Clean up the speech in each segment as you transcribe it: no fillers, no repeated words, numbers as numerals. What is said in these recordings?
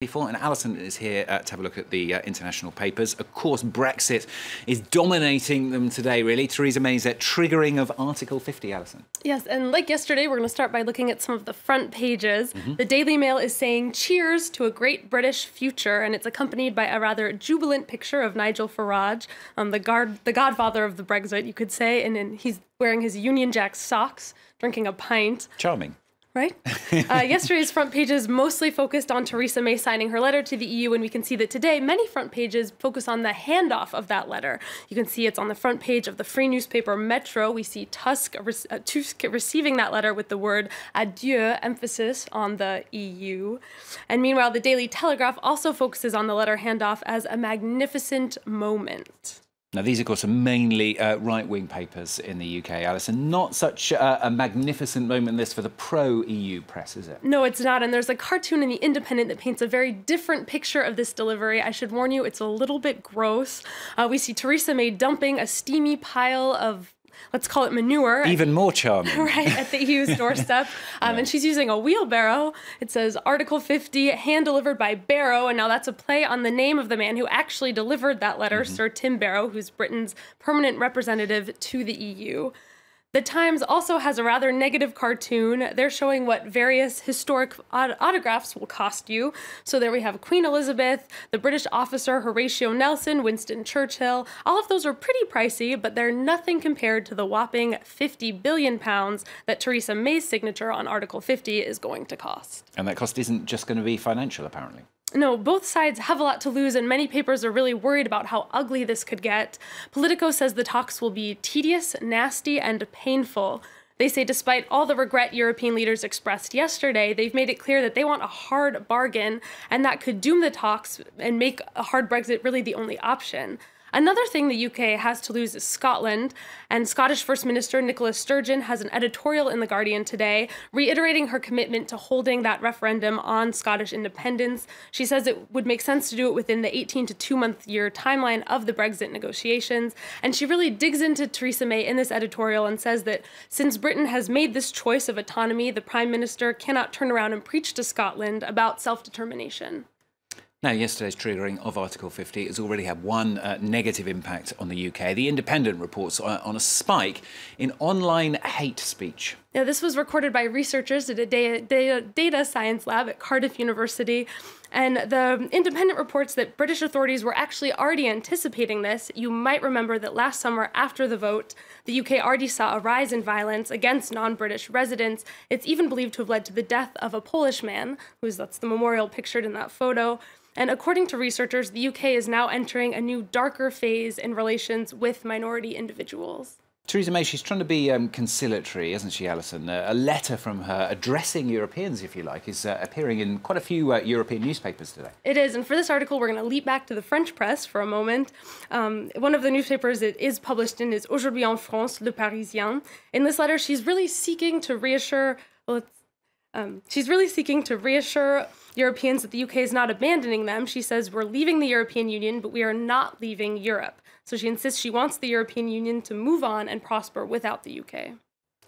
And Alison is here to have a look at the international papers. Of course, Brexit is dominating them today, really. Theresa May's triggering of Article 50, Alison. Yes, and like yesterday, we're going to start by looking at some of the front pages. The Daily Mail is saying, cheers to a great British future, and it's accompanied by a rather jubilant picture of Nigel Farage, the godfather of the Brexit, you could say, and he's wearing his Union Jack socks, drinking a pint. Charming. Right? Yesterday's front pages mostly focused on Theresa May signing her letter to the EU, and we can see that today many front pages focus on the handoff of that letter. You can see it's on the front page of the free newspaper Metro. We see Tusk receiving that letter with the word adieu, emphasis on the EU. And meanwhile, the Daily Telegraph also focuses on the letter handoff as a magnificent moment. Now, these, of course, are mainly right-wing papers in the UK, Alison. Not such a magnificent moment this for the pro-EU press, is it? No, it's not. And there's a cartoon in The Independent that paints a very different picture of this delivery. I should warn you, it's a little bit gross. We see Theresa May dumping a steamy pile of, let's call it manure. Even more charming. Right, at the EU's doorstep. Yeah. And she's using a wheelbarrow. It says Article 50, hand-delivered by Barrow. And now that's a play on the name of the man who actually delivered that letter, Sir Tim Barrow, who's Britain's permanent representative to the EU. The Times also has a rather negative cartoon. They're showing what various historic autographs will cost you. So there we have Queen Elizabeth, the British officer Horatio Nelson, Winston Churchill. All of those are pretty pricey, but they're nothing compared to the whopping £50 billion that Theresa May's signature on Article 50 is going to cost. And that cost isn't just going to be financial, apparently. No, both sides have a lot to lose, and many papers are really worried about how ugly this could get. Politico says the talks will be tedious, nasty, and painful. They say despite all the regret European leaders expressed yesterday, they've made it clear that they want a hard bargain, and that could doom the talks and make a hard Brexit really the only option. Another thing the UK has to lose is Scotland, and Scottish First Minister Nicola Sturgeon has an editorial in The Guardian today reiterating her commitment to holding that referendum on Scottish independence. She says it would make sense to do it within the 18- to 2-month-year timeline of the Brexit negotiations, and she really digs into Theresa May in this editorial and says that since Britain has made this choice of autonomy, the Prime Minister cannot turn around and preach to Scotland about self-determination. Now, yesterday's triggering of Article 50 has already had one negative impact on the UK. The Independent reports on a spike in online hate speech. Now, this was recorded by researchers at a data science lab at Cardiff University. And the Independent reports that British authorities were actually already anticipating this. You might remember that last summer, after the vote, the UK already saw a rise in violence against non-British residents. It's even believed to have led to the death of a Polish man, that's the memorial pictured in that photo. And according to researchers, the UK is now entering a new darker phase in relations with minority individuals. Theresa May, she's trying to be conciliatory, isn't she, Alison? A letter from her addressing Europeans, if you like, is appearing in quite a few European newspapers today. It is, and for this article, we're going to leap back to the French press for a moment. One of the newspapers it is published in is Aujourd'hui en France, Le Parisien. In this letter, she's really seeking to reassure... she's really seeking to reassure Europeans that the UK is not abandoning them. She says, we're leaving the European Union, but we are not leaving Europe. So she insists she wants the European Union to move on and prosper without the UK. OK,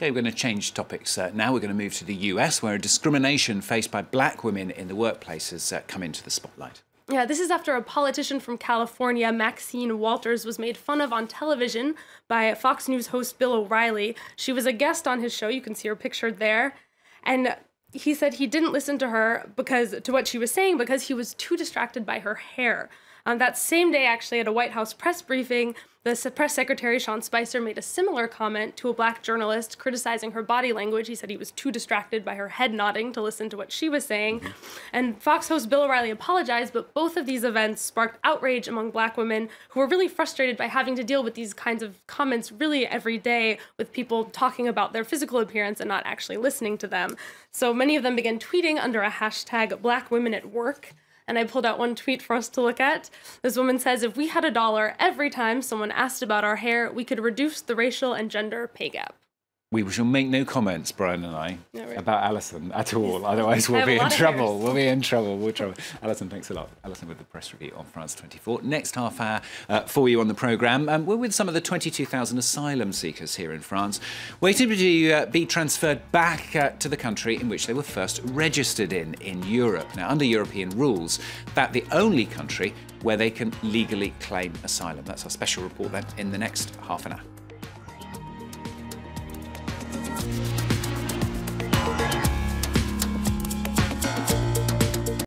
we're going to change topics now. We're going to move to the US, where discrimination faced by black women in the workplace has come into the spotlight. Yeah, this is after a politician from California, Maxine Waters, was made fun of on television by Fox News host Bill O'Reilly. She was a guest on his show. You can see her pictured there. And he said he didn't listen to her to what she was saying because he was too distracted by her hair. That same day, actually, at a White House press briefing, the press secretary, Sean Spicer, made a similar comment to a black journalist criticizing her body language. He said he was too distracted by her head nodding to listen to what she was saying. And Fox host Bill O'Reilly apologized, but both of these events sparked outrage among black women who were really frustrated by having to deal with these kinds of comments really every day, with people talking about their physical appearance and not actually listening to them. So many of them began tweeting under a hashtag #BlackWomenAtWork. And I pulled out one tweet for us to look at. This woman says, if we had $1 every time someone asked about our hair, we could reduce the racial and gender pay gap. We shall make no comments, Brian and I, really, about Alison at all. Otherwise, we'll be in trouble. We'll be in trouble. We'll trouble. Alison, thanks a lot. Alison with the press review on France 24. Next half hour for you on the programme. We're with some of the 22,000 asylum seekers here in France, waiting to be transferred back to the country in which they were first registered in Europe. Now, under European rules, that's the only country where they can legally claim asylum. That's our special report then in the next half an hour.